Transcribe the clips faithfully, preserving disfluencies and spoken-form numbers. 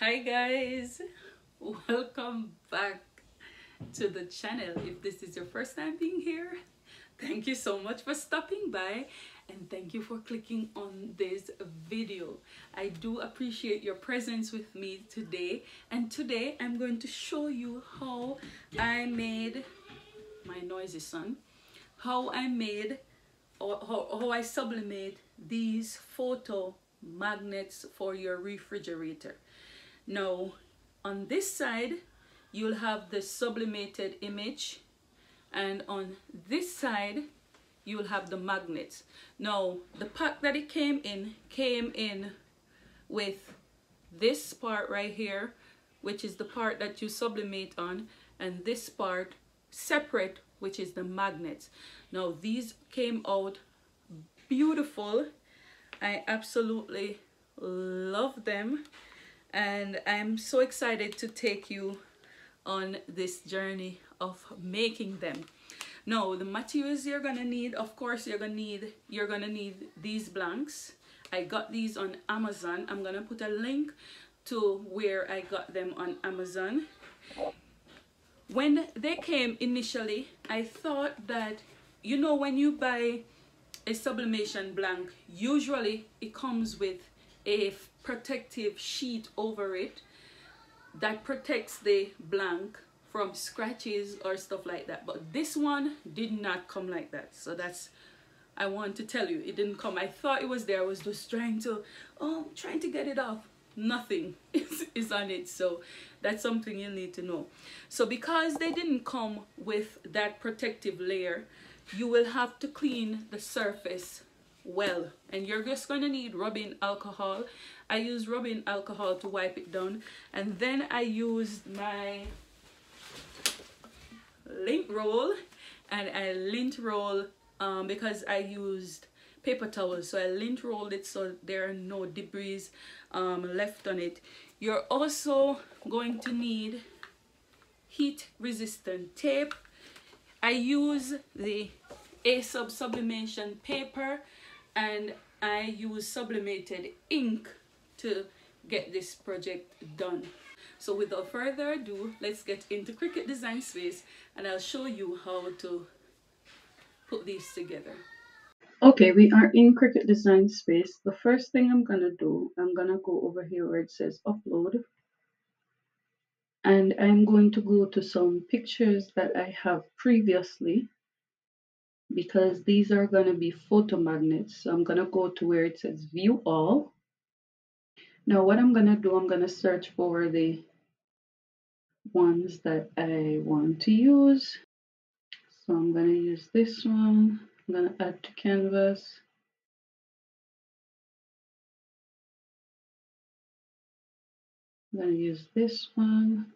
Hi guys, welcome back to the channel. If this is your first time being here, thank you so much for stopping by and thank you for clicking on this video. I do appreciate your presence with me today, and today I'm going to show you how I made my noisy son how I made or how, how I sublimate these photo magnets for your refrigerator. Now on this side you'll have the sublimated image, and on this side you'll have the magnets. Now the pack that it came in came in with this part right here, which is the part that you sublimate on, and this part separate, which is the magnets. Now these came out beautiful. I absolutely love them, and I'm so excited to take you on this journey of making them. Now the materials you're gonna need, of course, you're gonna need you're gonna need these blanks. I got these on Amazon. I'm gonna put a link to where I got them on Amazon. When they came initially, I thought that, you know, when you buy a sublimation blank, usually it comes with a protective sheet over it that protects the blank from scratches or stuff like that, but this one did not come like that. So that's, I want to tell you, it didn't come. I thought it was there. I was just trying to oh trying to get it off. Nothing is, is on it, so that's something you need to know. So because they didn't come with that protective layer, you will have to clean the surface well, and you're just going to need rubbing alcohol. I use rubbing alcohol to wipe it down, and then I used my lint roll, and I lint roll um, because I used paper towels, so I lint rolled it so there are no debris um, left on it. You're also going to need heat resistant tape. I use the A-sub sublimation paper, and I use sublimated ink to get this project done. So without further ado, let's get into Cricut Design Space and I'll show you how to put these together. Okay, we are in Cricut Design Space. The first thing I'm gonna do, I'm gonna go over here where it says upload, and I'm going to go to some pictures that I have previously, because these are going to be photo magnets. So I'm going to go to where it says view all. Now what I'm going to do, I'm going to search for the ones that I want to use. So I'm going to use this one. I'm going to add to canvas. I'm going to use this one.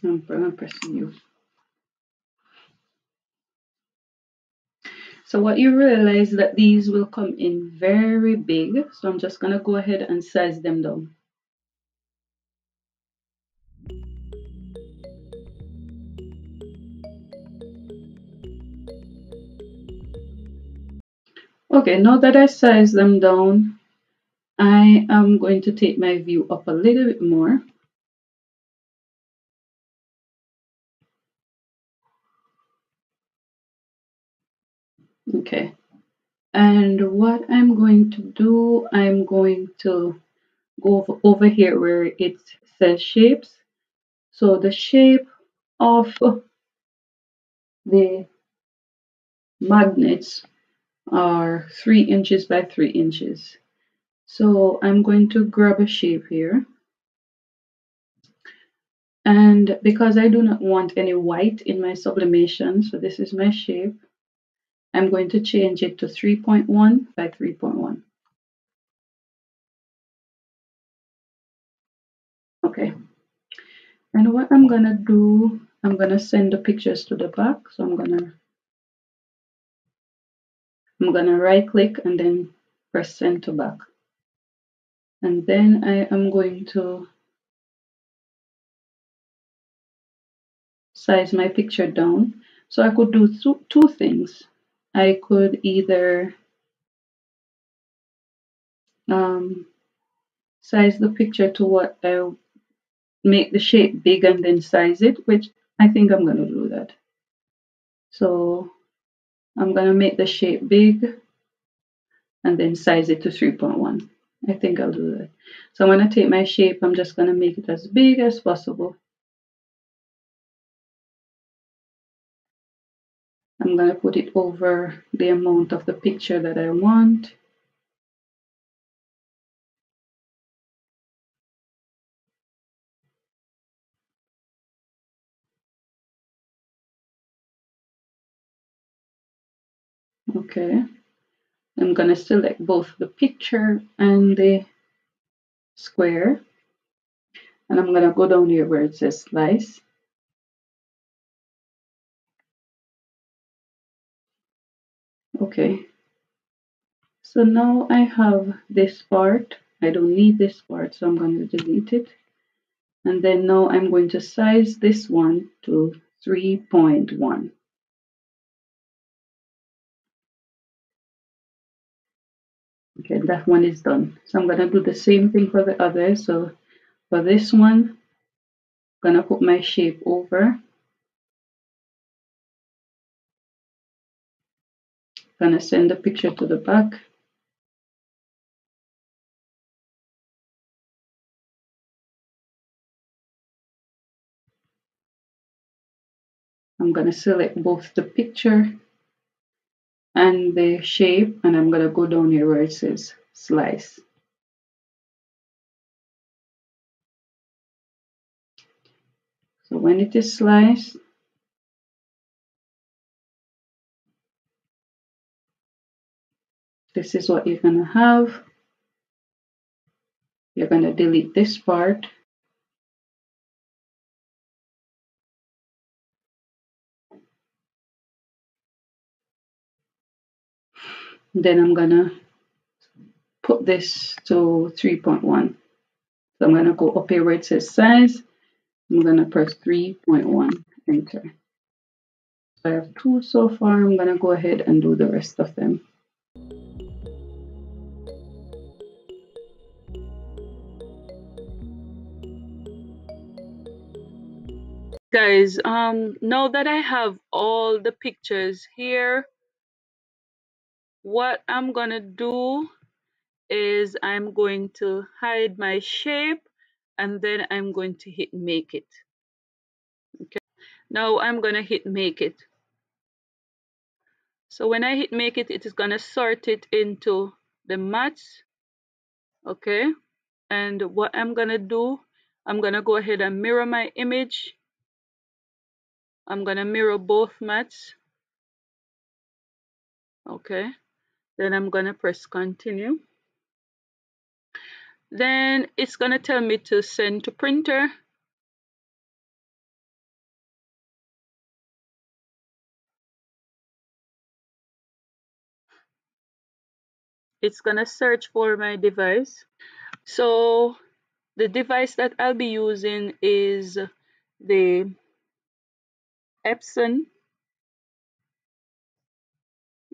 I'm going to press new. So what you realize that these will come in very big. So I'm just going to go ahead and size them down. Okay, now that I size them down, I am going to take my view up a little bit more. Okay, and what I'm going to do, I'm going to go over, over here where it says shapes. So the shape of the magnets are three inches by three inches. So I'm going to grab a shape here. And because I do not want any white in my sublimation, so this is my shape. I'm going to change it to three point one by three point one. Okay, and what I'm gonna do, I'm gonna send the pictures to the back. So I'm gonna I'm gonna right click and then press send to back, and then I am going to size my picture down. So I could do th two things. I could either um, size the picture to what I make the shape big and then size it, which I think I'm going to do that. So I'm going to make the shape big and then size it to three point one. I think I'll do that. So I'm going to take my shape. I'm just going to make it as big as possible. I'm going to put it over the amount of the picture that I want. Okay, I'm going to select both the picture and the square, and I'm going to go down here where it says slice. Okay, so now I have this part. I don't need this part, so I'm going to delete it. And then now I'm going to size this one to three point one. Okay, that one is done. So I'm going to do the same thing for the other. So for this one, I'm going to put my shape over. I'm going to send the picture to the back. I'm going to select both the picture and the shape, and I'm going to go down here where it says slice. So when it is sliced, this is what you're going to have. You're going to delete this part. Then I'm going to put this to three point one. So I'm going to go up here where it says size. I'm going to press three point one, enter. So I have two so far. I'm going to go ahead and do the rest of them. Guys, um, now that I have all the pictures here, what I'm going to do is I'm going to hide my shape and then I'm going to hit make it. Okay. Now I'm going to hit make it. So when I hit make it, it is going to sort it into the mats. Okay. And what I'm going to do, I'm going to go ahead and mirror my image. I'm going to mirror both mats. Okay. Then I'm going to press continue. Then it's going to tell me to send to printer. It's going to search for my device. So the device that I'll be using is the Epson.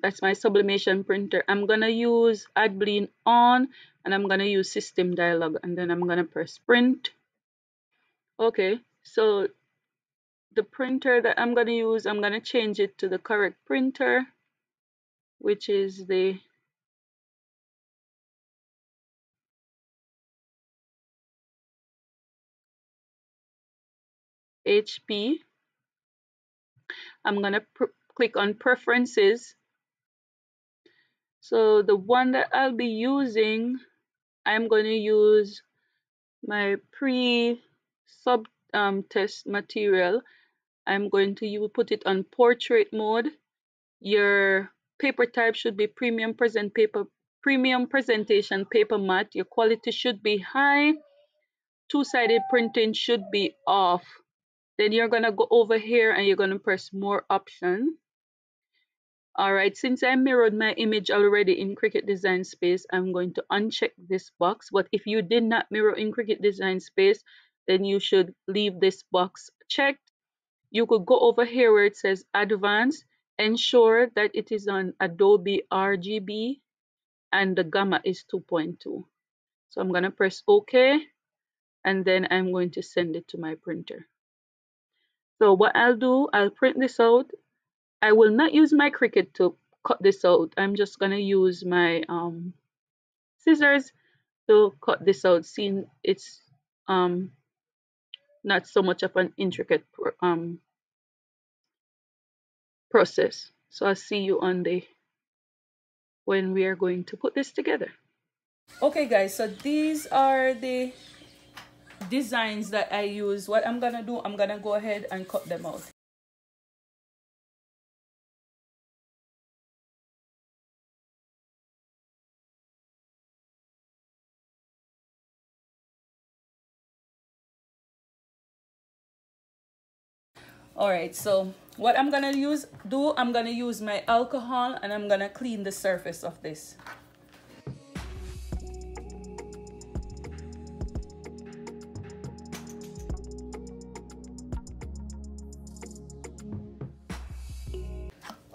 That's my sublimation printer. I'm going to use AdBlend on, and I'm going to use system dialog, and then I'm going to press print. Okay, so the printer that I'm going to use, I'm going to change it to the correct printer, which is the H P. I'm going to click on preferences. So the one that I'll be using, I'm going to use my pre-sub um, test material. I'm going to you put it on portrait mode. Your paper type should be premium present paper, premium presentation paper matte. Your quality should be high. Two-sided printing should be off. Then you're going to go over here and you're going to press more option. All right, since I mirrored my image already in Cricut Design Space, I'm going to uncheck this box. But if you did not mirror in Cricut Design Space, then you should leave this box checked. you could go over here where it says Advanced, ensure that it is on Adobe R G B and the gamma is two point two. So I'm going to press OK, and then I'm going to send it to my printer. So what I'll do, I'll print this out. I will not use my Cricut to cut this out. I'm just going to use my um, scissors to cut this out, seeing it's um, not so much of an intricate um, process. So I'll see you on the when we are going to put this together. Okay guys, so these are the designs that I use. What I'm going to do, I'm going to go ahead and cut them out. Alright, so what I'm gonna use do, I'm gonna use my alcohol and I'm gonna clean the surface of this.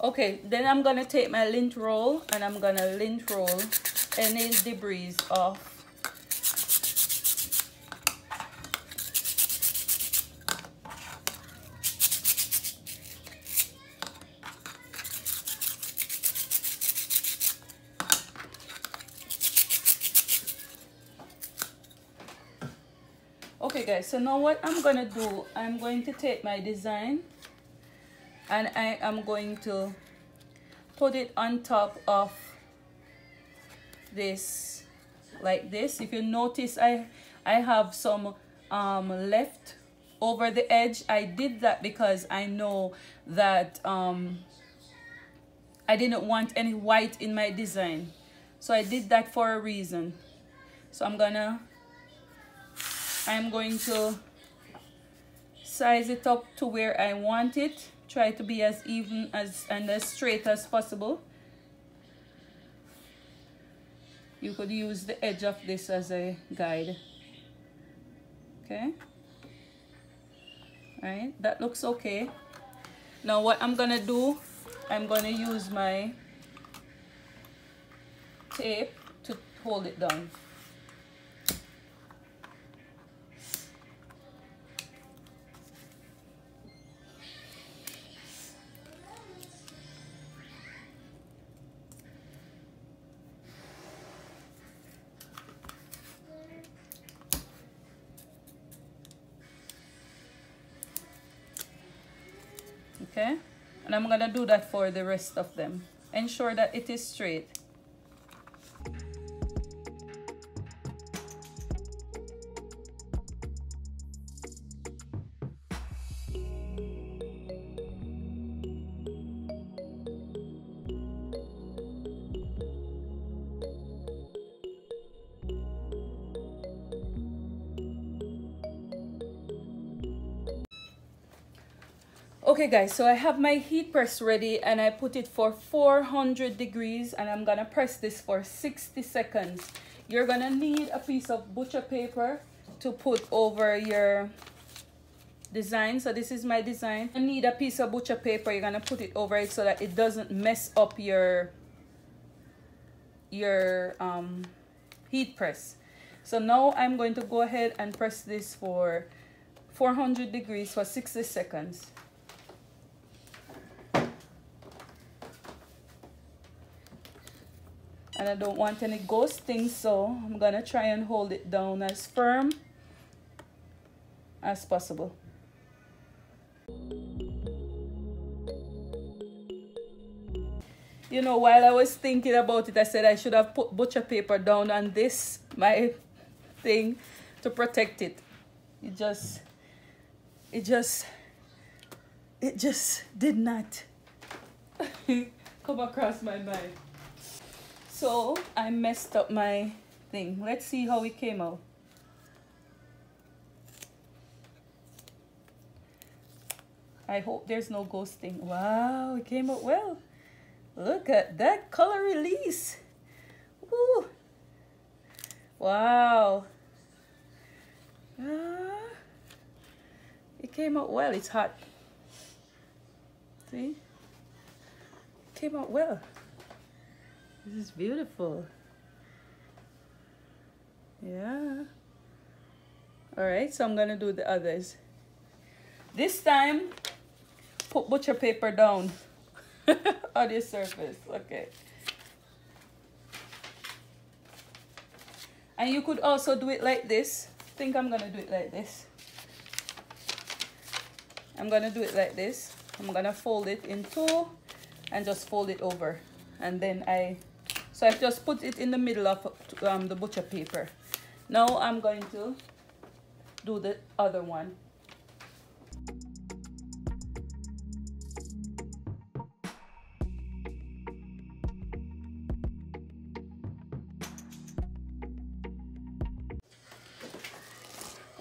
Okay, then I'm gonna take my lint roll and I'm gonna lint roll any debris off . Okay guys, so now what I'm gonna do, I'm going to take my design and I am going to put it on top of this like this. If you notice, I I have some um, left over the edge. I did that because I know that um, I didn't want any white in my design, so I did that for a reason. So I'm gonna I'm going to size it up to where I want it. Try to be as even as and as straight as possible. You could use the edge of this as a guide. Okay. All right, that looks okay. Now what I'm gonna do, I'm gonna use my tape to hold it down. Okay, and I'm gonna do that for the rest of them. Ensure that it is straight. Okay guys, so I have my heat press ready and I put it for four hundred degrees and I'm gonna press this for sixty seconds. You're gonna need a piece of butcher paper to put over your design. So this is my design. You need a piece of butcher paper, you're gonna put it over it so that it doesn't mess up your your um, heat press. So now I'm going to go ahead and press this for four hundred degrees for sixty seconds. And I don't want any ghost things, so I'm gonna try and hold it down as firm as possible. You know, while I was thinking about it, I said I should have put butcher paper down on this, my thing, to protect it. It just, it just, it just did not come across my mind. So I messed up my thing. Let's see how it came out. I hope there's no ghosting. Wow, it came out well. Look at that color release. Woo. Wow. Uh, it came out well. It's hot. See? Came out well. This is beautiful. Yeah. All right, so I'm gonna do the others. This time, put butcher paper down on your surface, okay. And you could also do it like this. I think I'm gonna do it like this. I'm gonna do it like this. I'm gonna fold it in two and just fold it over. And then I, so I just put it in the middle of um, the butcher paper. Now I'm going to do the other one.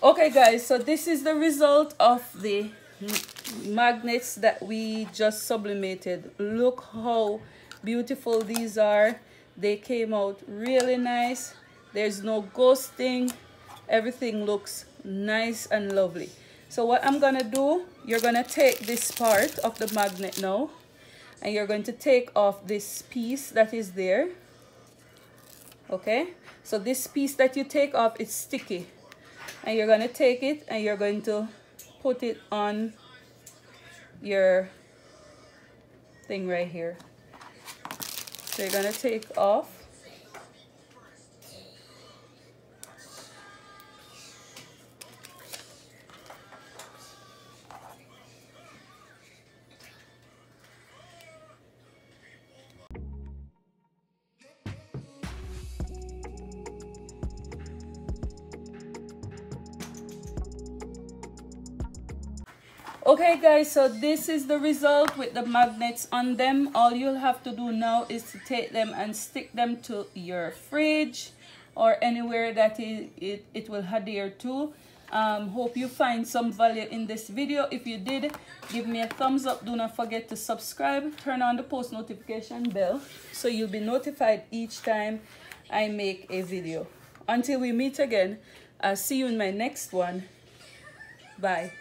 Okay guys, so this is the result of the magnets that we just sublimated. Look how beautiful these are. They came out really nice. There's no ghosting. Everything looks nice and lovely. So what I'm gonna do, you're gonna take this part of the magnet now, and you're going to take off this piece that is there. Okay, so this piece that you take off, it's sticky. And you're going to take it and you're going to put it on your thing right here. So you're going to take off. Okay guys, so this is the result with the magnets on them. All you'll have to do now is to take them and stick them to your fridge or anywhere that it, it, it will adhere to. Um, hope you find some value in this video. If you did, give me a thumbs up. Do not forget to subscribe. Turn on the post notification bell so you'll be notified each time I make a video. Until we meet again, I'll see you in my next one. Bye.